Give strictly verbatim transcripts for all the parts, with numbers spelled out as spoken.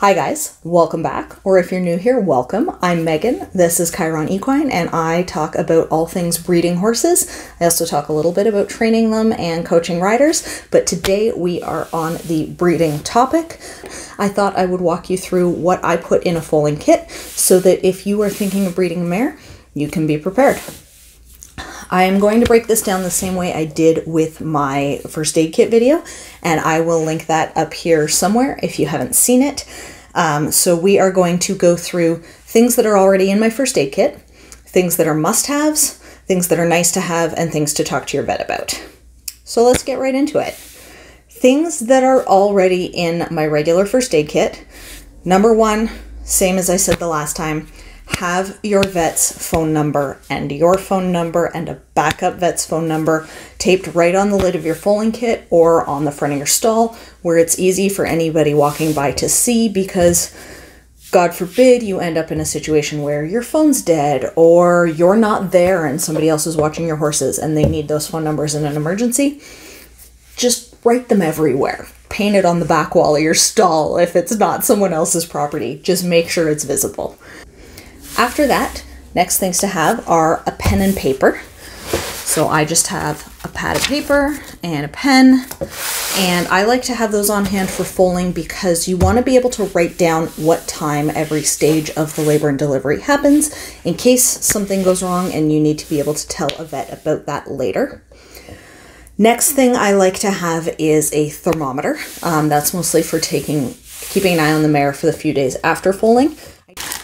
Hi guys, welcome back, or if you're new here, welcome. I'm Megan, this is Chiron Equine, and I talk about all things breeding horses. I also talk a little bit about training them and coaching riders, but today we are on the breeding topic. I thought I would walk you through what I put in a foaling kit so that if you are thinking of breeding a mare, you can be prepared. I am going to break this down the same way I did with my first aid kit video, and I will link that up here somewhere if you haven't seen it. Um, so we are going to go through things that are already in my first aid kit, things that are must-haves, things that are nice to have, and things to talk to your vet about. So let's get right into it. Things that are already in my regular first aid kit. Number one, same as I said the last time, have your vet's phone number and your phone number and a backup vet's phone number taped right on the lid of your foaling kit or on the front of your stall where it's easy for anybody walking by to see, because God forbid you end up in a situation where your phone's dead or you're not there and somebody else is watching your horses and they need those phone numbers in an emergency. Just write them everywhere. Paint it on the back wall of your stall if it's not someone else's property. Just make sure it's visible. After that, next things to have are a pen and paper. So I just have a pad of paper and a pen, and I like to have those on hand for foaling because you want to be able to write down what time every stage of the labor and delivery happens in case something goes wrong and you need to be able to tell a vet about that later. Next thing I like to have is a thermometer. Um, that's mostly for taking, keeping an eye on the mare for the few days after foaling.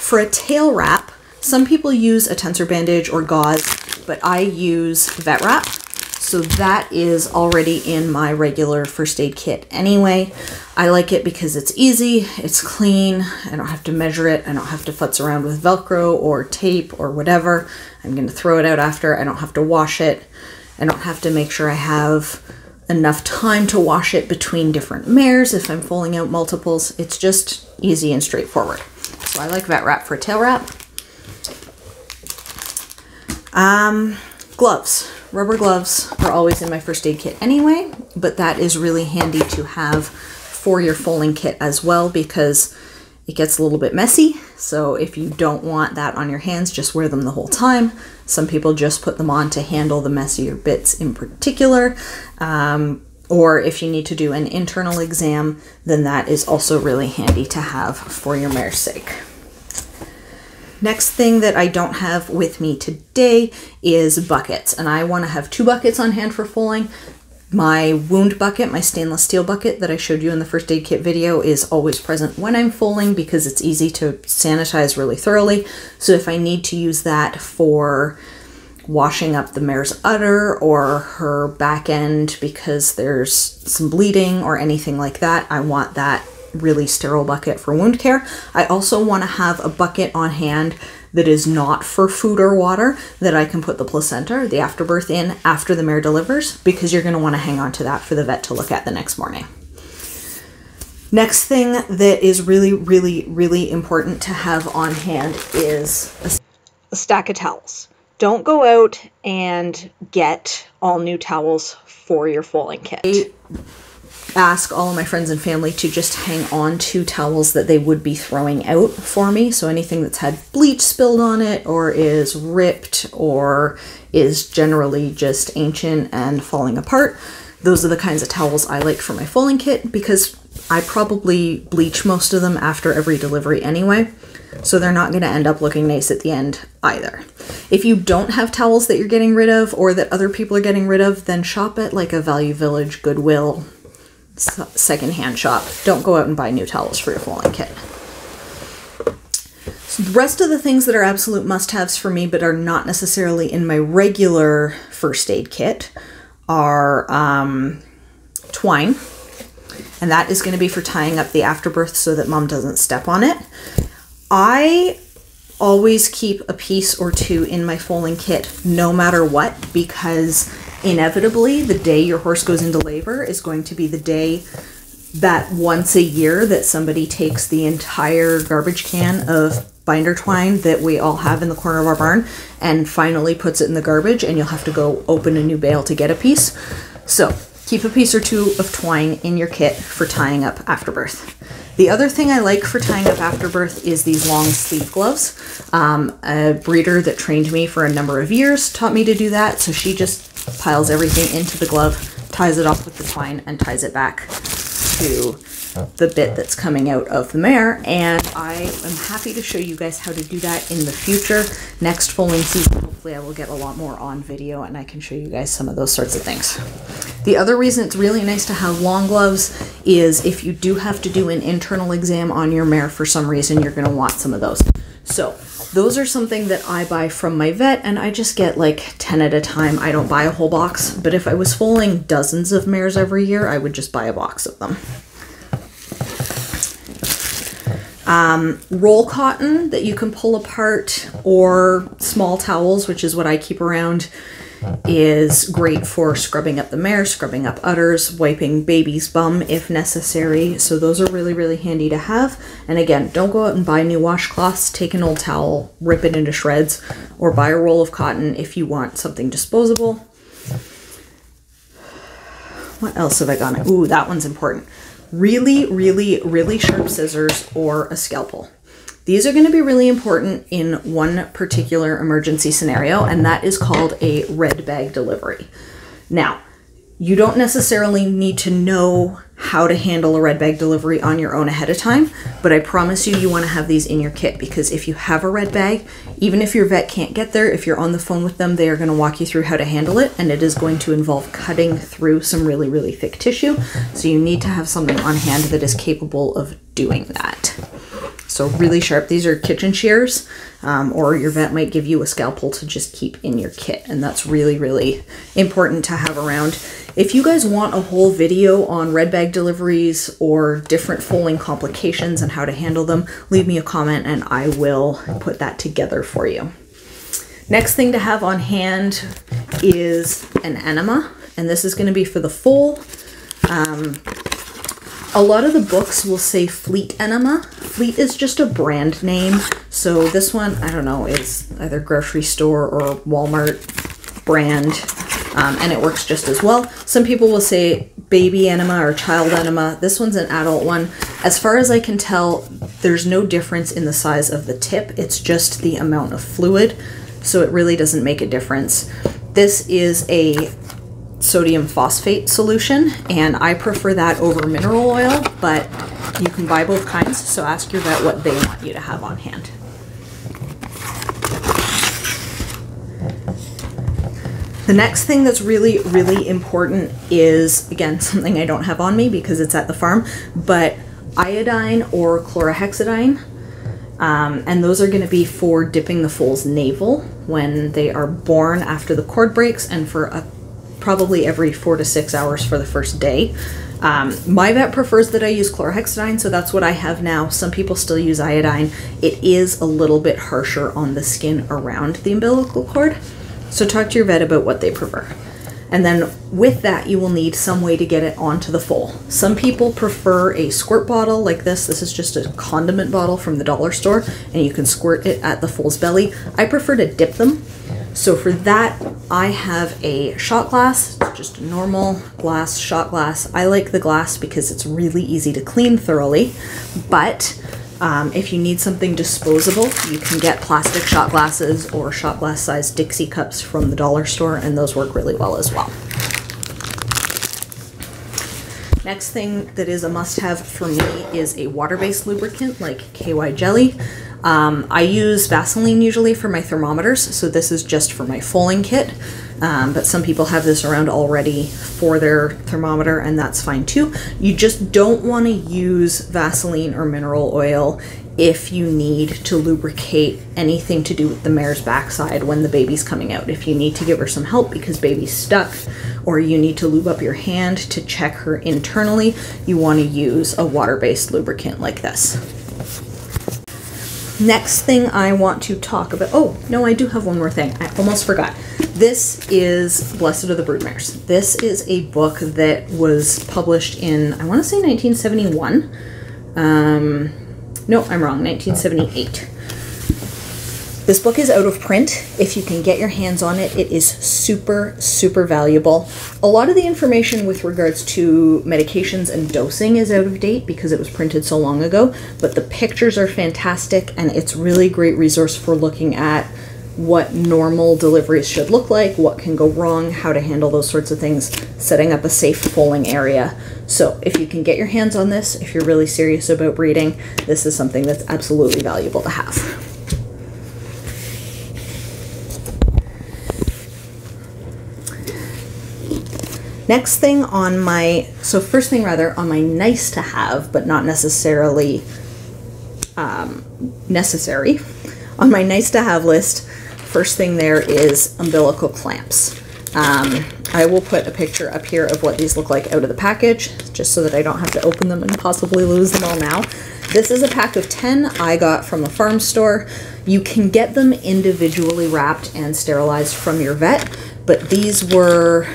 For a tail wrap, some people use a tensor bandage or gauze, but I use vet wrap. So that is already in my regular first aid kit anyway. I like it because it's easy, it's clean, I don't have to measure it, I don't have to futz around with Velcro or tape or whatever. I'm gonna throw it out after, I don't have to wash it. I don't have to make sure I have enough time to wash it between different mares if I'm foaling out multiples. It's just easy and straightforward. So I like vet wrap for tail wrap. Um, gloves. Rubber gloves are always in my first aid kit anyway, but that is really handy to have for your foaling kit as well because it gets a little bit messy. So if you don't want that on your hands, just wear them the whole time. Some people just put them on to handle the messier bits in particular. Um, Or if you need to do an internal exam, then that is also really handy to have for your mare's sake. Next thing that I don't have with me today is buckets. And I want to have two buckets on hand for foaling. My wound bucket, my stainless steel bucket that I showed you in the first aid kit video, is always present when I'm foaling because it's easy to sanitize really thoroughly. So if I need to use that for washing up the mare's udder or her back end because there's some bleeding or anything like that, I want that really sterile bucket for wound care. I also want to have a bucket on hand that is not for food or water, that I can put the placenta or the afterbirth in after the mare delivers, because you're going to want to hang on to that for the vet to look at the next morning. Next thing that is really, really, really important to have on hand is a stack of towels. Don't go out and get all new towels for your foaling kit. I ask all of my friends and family to just hang on to towels that they would be throwing out for me. So anything that's had bleach spilled on it or is ripped or is generally just ancient and falling apart. Those are the kinds of towels I like for my foaling kit because I probably bleach most of them after every delivery anyway. So they're not going to end up looking nice at the end either. If you don't have towels that you're getting rid of or that other people are getting rid of, then shop at like a Value Village, Goodwill, secondhand shop. Don't go out and buy new towels for your foaling kit. So the rest of the things that are absolute must-haves for me but are not necessarily in my regular first aid kit are um, twine. And that is going to be for tying up the afterbirth so that mom doesn't step on it. I always keep a piece or two in my foaling kit no matter what, because inevitably the day your horse goes into labor is going to be the day that once a year that somebody takes the entire garbage can of binder twine that we all have in the corner of our barn and finally puts it in the garbage, and you'll have to go open a new bale to get a piece. So keep a piece or two of twine in your kit for tying up afterbirth. The other thing I like for tying up after birth is these long sleeve gloves. Um, a breeder that trained me for a number of years taught me to do that, so she just piles everything into the glove, ties it off with the twine, and ties it back to the bit that's coming out of the mare, and I am happy to show you guys how to do that in the future. Next foaling season, hopefully I will get a lot more on video and I can show you guys some of those sorts of things. The other reason it's really nice to have long gloves is if you do have to do an internal exam on your mare for some reason, you're going to want some of those. So those are something that I buy from my vet, and I just get like ten at a time. I don't buy a whole box, but if I was foaling dozens of mares every year, I would just buy a box of them. Um, roll cotton that you can pull apart, or small towels, which is what I keep around, is great for scrubbing up the mare, scrubbing up udders, wiping baby's bum if necessary. So those are really, really handy to have. And again, don't go out and buy new washcloths. Take an old towel, rip it into shreds, or buy a roll of cotton if you want something disposable. What else have I got? Ooh, that one's important. Really, really, really sharp scissors or a scalpel. These are going to be really important in one particular emergency scenario, and that is called a red bag delivery. Now, you don't necessarily need to know how to handle a red bag delivery on your own ahead of time, but I promise you, you want to have these in your kit, because if you have a red bag, even if your vet can't get there, if you're on the phone with them, they are going to walk you through how to handle it, and it is going to involve cutting through some really, really thick tissue. So you need to have something on hand that is capable of doing that. So really sharp. These are kitchen shears, um, or your vet might give you a scalpel to just keep in your kit. And that's really, really important to have around. If you guys want a whole video on red bag deliveries or different foaling complications and how to handle them, leave me a comment and I will put that together for you. Next thing to have on hand is an enema, and this is going to be for the foal. Um, A lot of the books will say Fleet enema. Fleet is just a brand name. So this one, I don't know, is either grocery store or Walmart brand, um, and it works just as well. Some people will say baby enema or child enema. This one's an adult one. As far as I can tell, there's no difference in the size of the tip. It's just the amount of fluid. So it really doesn't make a difference. This is a sodium phosphate solution, and I prefer that over mineral oil, but you can buy both kinds, so ask your vet what they want you to have on hand. The next thing that's really, really important is, again, something I don't have on me because it's at the farm, but iodine or chlorhexidine. Um, and those are going to be for dipping the foal's navel when they are born after the cord breaks, and for a probably every four to six hours for the first day. Um, my vet prefers that I use chlorhexidine, so that's what I have now. Some people still use iodine. It is a little bit harsher on the skin around the umbilical cord, so talk to your vet about what they prefer. And then with that, you will need some way to get it onto the foal. Some people prefer a squirt bottle like this. This is just a condiment bottle from the dollar store, and you can squirt it at the foal's belly. I prefer to dip them. So for that, I have a shot glass. It's just a normal glass shot glass. I like the glass because it's really easy to clean thoroughly, but um, if you need something disposable, you can get plastic shot glasses or shot glass sized Dixie cups from the dollar store, and those work really well as well. Next thing that is a must-have for me is a water-based lubricant like K Y Jelly. Um, I use Vaseline usually for my thermometers, so this is just for my foaling kit, um, but some people have this around already for their thermometer, and that's fine too. You just don't want to use Vaseline or mineral oil if you need to lubricate anything to do with the mare's backside when the baby's coming out. If you need to give her some help because baby's stuck, or you need to lube up your hand to check her internally, you want to use a water-based lubricant like this. Next thing I want to talk about, oh, no, I do have one more thing. I almost forgot. This is Blessed of the Broodmares. This is a book that was published in, I want to say nineteen seventy-one. Um, no, I'm wrong, nineteen seventy-eight. This book is out of print. If you can get your hands on it, it is super, super valuable. A lot of the information with regards to medications and dosing is out of date because it was printed so long ago, but the pictures are fantastic and it's really a great resource for looking at what normal deliveries should look like, what can go wrong, how to handle those sorts of things, setting up a safe foaling area. So if you can get your hands on this, if you're really serious about breeding, this is something that's absolutely valuable to have. Next thing on my, so first thing rather, on my nice to have, but not necessarily um, necessary, on my nice to have list, first thing there is umbilical clamps. Um, I will put a picture up here of what these look like out of the package, just so that I don't have to open them and possibly lose them all now. This is a pack of ten I got from a farm store. You can get them individually wrapped and sterilized from your vet, but these were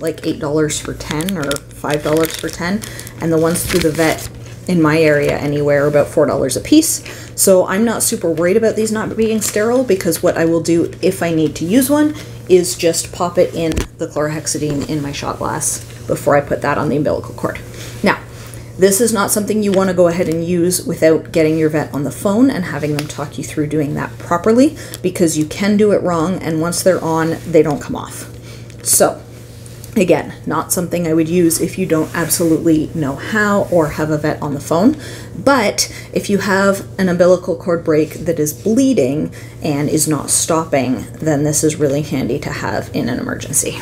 like eight dollars for ten or five dollars for ten, and the ones through the vet in my area anywhere about four dollars a piece. So I'm not super worried about these not being sterile, because what I will do if I need to use one is just pop it in the chlorhexidine in my shot glass before I put that on the umbilical cord. Now, this is not something you want to go ahead and use without getting your vet on the phone and having them talk you through doing that properly, because you can do it wrong, and once they're on, they don't come off. So again, not something I would use if you don't absolutely know how or have a vet on the phone. But if you have an umbilical cord break that is bleeding and is not stopping, then this is really handy to have in an emergency.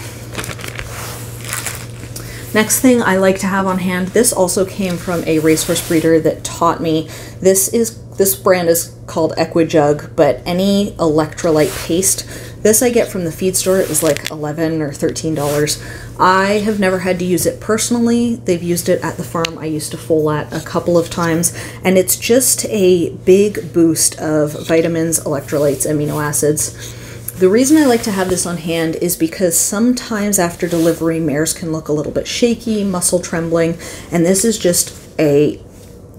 Next thing I like to have on hand, this also came from a racehorse breeder that taught me. This is this brand is called Equijug, but any electrolyte paste. This I get from the feed store. It was like eleven or thirteen dollars. I have never had to use it personally. They've used it at the farm. I used to foal at a couple of times, and it's just a big boost of vitamins, electrolytes, amino acids. The reason I like to have this on hand is because sometimes after delivery, mares can look a little bit shaky, muscle trembling, and this is just a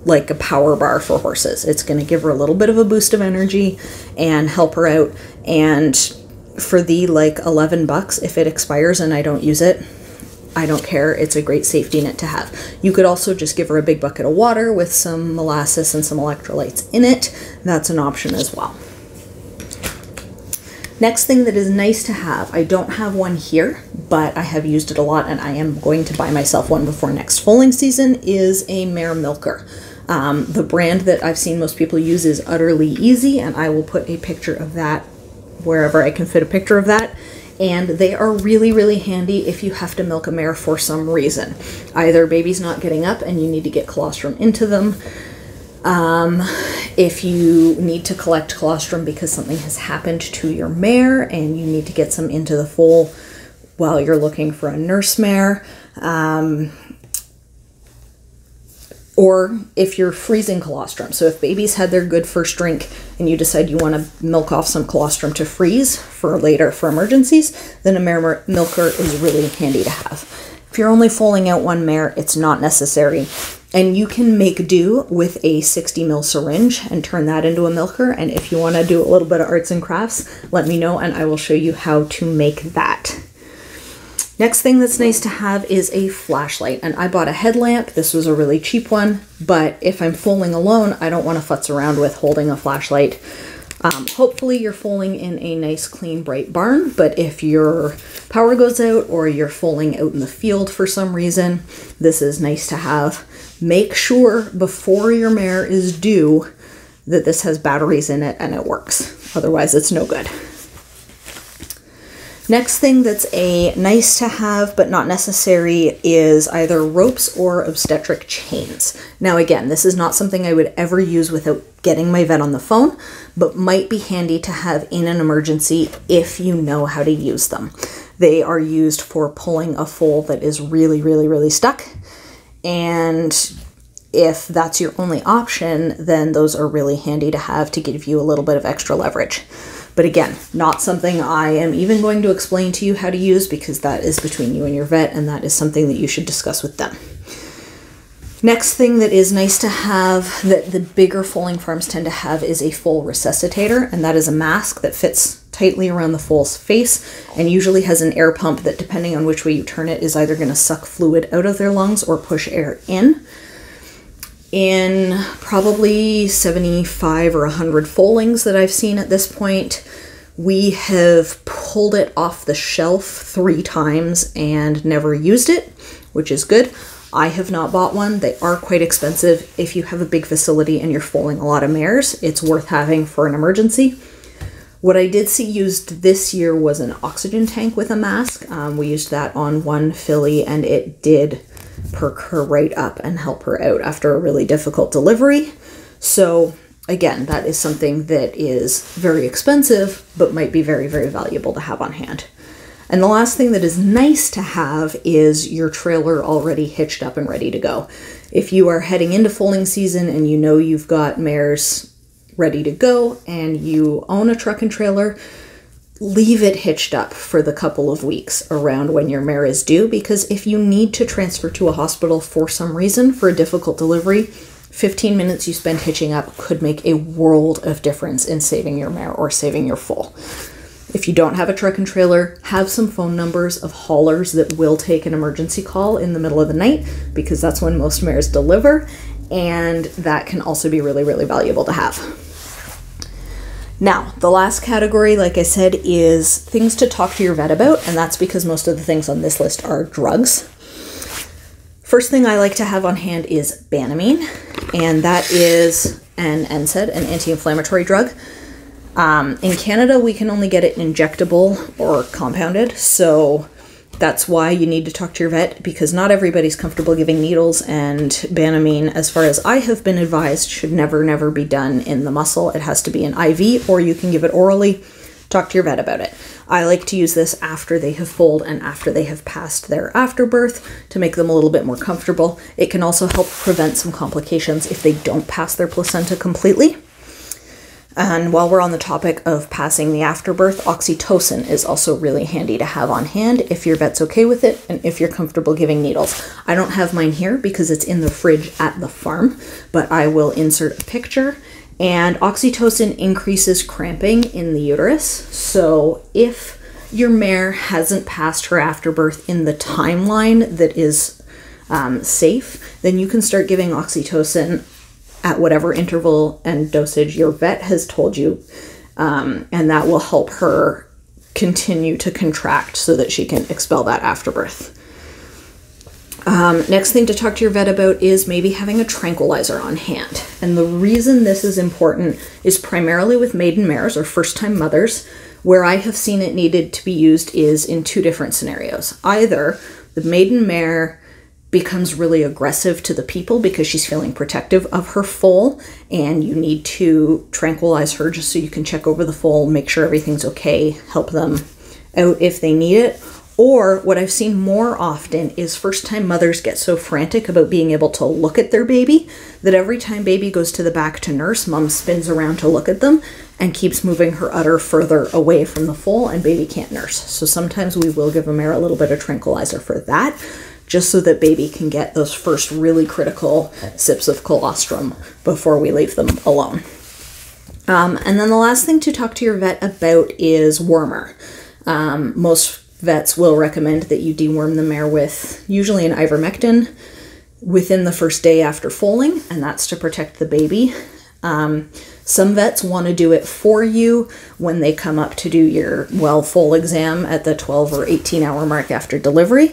like a power bar for horses. It's going to give her a little bit of a boost of energy and help her out. And for the like eleven bucks, if it expires and I don't use it, I don't care. It's a great safety net to have. You could also just give her a big bucket of water with some molasses and some electrolytes in it. That's an option as well. Next thing that is nice to have, I don't have one here, but I have used it a lot and I am going to buy myself one before next foaling season, is a mare milker. Um, the brand that I've seen most people use is Utterly Easy, and I will put a picture of that wherever I can fit a picture of that. And they are really, really handy if you have to milk a mare for some reason. Either baby's not getting up and you need to get colostrum into them. Um, if you need to collect colostrum because something has happened to your mare and you need to get some into the foal while you're looking for a nurse mare. Um, or if you're freezing colostrum. So if babies had their good first drink and you decide you want to milk off some colostrum to freeze for later for emergencies, then a mare milker is really handy to have. If you're only foaling out one mare, it's not necessary. And you can make do with a sixty mil syringe and turn that into a milker. And if you want to do a little bit of arts and crafts, let me know and I will show you how to make that. Next thing that's nice to have is a flashlight, and I bought a headlamp. This was a really cheap one, but if I'm foaling alone, I don't want to futz around with holding a flashlight. Um, hopefully you're foaling in a nice, clean, bright barn, but if your power goes out or you're foaling out in the field for some reason, this is nice to have. Make sure before your mare is due that this has batteries in it and it works. Otherwise, it's no good. Next thing that's a nice to have but not necessary is either ropes or obstetric chains. Now again, this is not something I would ever use without getting my vet on the phone, but might be handy to have in an emergency if you know how to use them. They are used for pulling a foal that is really, really, really stuck. And if that's your only option, then those are really handy to have to give you a little bit of extra leverage. But again, not something I am even going to explain to you how to use, because that is between you and your vet, and that is something that you should discuss with them. Next thing that is nice to have that the bigger foaling farms tend to have is a foal resuscitator, and that is a mask that fits tightly around the foal's face and usually has an air pump that, depending on which way you turn it, is either going to suck fluid out of their lungs or push air in. In probably seventy-five or a hundred foalings that I've seen at this point, we have pulled it off the shelf three times and never used it, which is good. I have not bought one. They are quite expensive. If you have a big facility and you're foaling a lot of mares, it's worth having for an emergency. What I did see used this year was an oxygen tank with a mask. Um, we used that on one filly and it did perk her right up and help her out after a really difficult delivery. So again, that is something that is very expensive, but might be very, very valuable to have on hand. And the last thing that is nice to have is your trailer already hitched up and ready to go. If you are heading into foaling season and you know you've got mares ready to go and you own a truck and trailer, leave it hitched up for the couple of weeks around when your mare is due, because if you need to transfer to a hospital for some reason for a difficult delivery, fifteen minutes you spend hitching up could make a world of difference in saving your mare or saving your foal. If you don't have a truck and trailer, have some phone numbers of haulers that will take an emergency call in the middle of the night, because that's when most mares deliver, and that can also be really, really valuable to have. Now, the last category, like I said, is things to talk to your vet about, and that's because most of the things on this list are drugs. First thing I like to have on hand is Banamine, and that is an N SAID, an anti-inflammatory drug. Um, in Canada, we can only get it injectable or compounded, so that's why you need to talk to your vet, because not everybody's comfortable giving needles, and Banamine, as far as I have been advised, should never, never be done in the muscle. It has to be an I V, or you can give it orally. Talk to your vet about it. I like to use this after they have foaled and after they have passed their afterbirth to make them a little bit more comfortable. It can also help prevent some complications if they don't pass their placenta completely. And while we're on the topic of passing the afterbirth, oxytocin is also really handy to have on hand if your vet's okay with it and if you're comfortable giving needles. I don't have mine here because it's in the fridge at the farm, but I will insert a picture. And oxytocin increases cramping in the uterus. So if your mare hasn't passed her afterbirth in the timeline that is um, safe, then you can start giving oxytocin at whatever interval and dosage your vet has told you, um, and that will help her continue to contract so that she can expel that afterbirth. Um, next thing to talk to your vet about is maybe having a tranquilizer on hand. And the reason this is important is primarily with maiden mares or first-time mothers. Where I have seen it needed to be used is in two different scenarios. Either the maiden mare becomes really aggressive to the people because she's feeling protective of her foal, and you need to tranquilize her just so you can check over the foal, make sure everything's okay, help them out if they need it. Or what I've seen more often is first-time mothers get so frantic about being able to look at their baby that every time baby goes to the back to nurse, mom spins around to look at them and keeps moving her udder further away from the foal, and baby can't nurse. So sometimes we will give a mare a little bit of tranquilizer for that, just so that baby can get those first really critical sips of colostrum before we leave them alone. Um, and then the last thing to talk to your vet about is wormer. Um, most vets will recommend that you deworm the mare with usually an ivermectin within the first day after foaling, and that's to protect the baby. Um, some vets want to do it for you when they come up to do your well foal exam at the twelve or eighteen hour mark after delivery.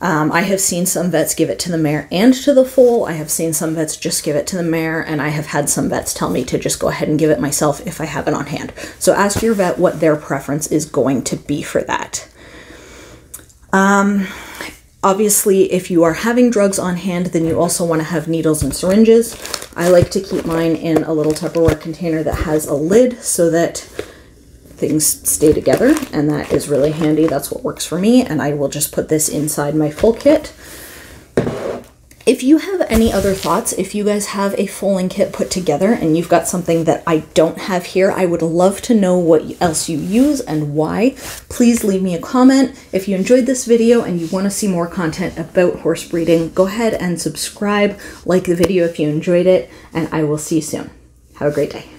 Um, I have seen some vets give it to the mare and to the foal. I have seen some vets just give it to the mare, and I have had some vets tell me to just go ahead and give it myself if I have it on hand. So ask your vet what their preference is going to be for that. Um, obviously, if you are having drugs on hand, then you also want to have needles and syringes. I like to keep mine in a little Tupperware container that has a lid so that things stay together, and that is really handy. That's what works for me, and I will just put this inside my full kit. If you have any other thoughts, if you guys have a foaling kit put together and you've got something that I don't have here, I would love to know what else you use and why. Please leave me a comment. If you enjoyed this video and you want to see more content about horse breeding, go ahead and subscribe, like the video if you enjoyed it, and I will see you soon. Have a great day.